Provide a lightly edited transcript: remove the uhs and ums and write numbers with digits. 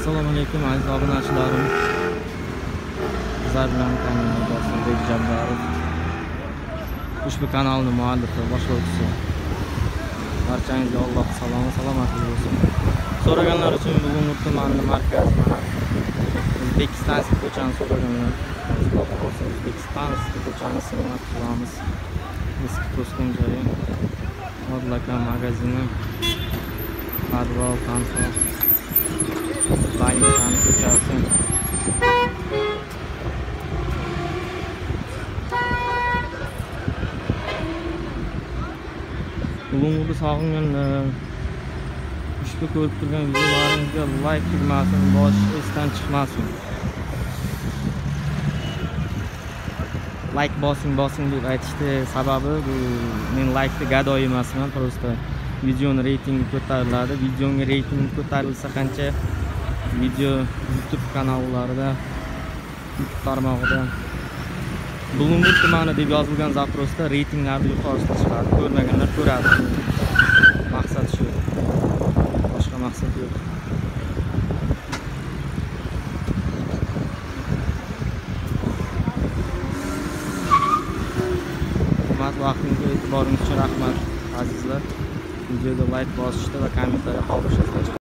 Assalamu alaikum aziz abunəçilərim. Zərbənin kanalına gəlsin deyəcəmlərim. Ushbu kanalın müəllifi, başlovçusu. Barçanızga Allah salamı, salamatlik olsun. So'raganlar uchun Bulung'ur tumanining markazi mana O'zbekiston ko'chasini so'raganlar. O'zbekiston ko'chasini sinab turamiz. Eski to'sqin joyi. Modlaka magazini. Parval kontor. Bayram ko'chasi. Bulung'urni sog'inganlar, ushbu ko'rib turgan videolarimizga like tugmasini bosish esdan chiqmasin. Like bosing deb aytishdi, sababi bu men likeni gadoy emasman, prosta videoning reytingi ko'tariladi. Videoning reytingi ko'tarilsa qancha video YouTube kanallarida, YouTube tarmog'ida Bulung'ur tumani deb yozilgan zaprosda reytinglarni yuqorisiga chiqarib, ko'rmaganlar ko'radi. Maqsad shu. Boshqa maqsad yo'q. Hurmat vaqtingizga e'tiboringiz uchun rahmat azizlar. Videoga like bosishda va kommentariya qoldirishda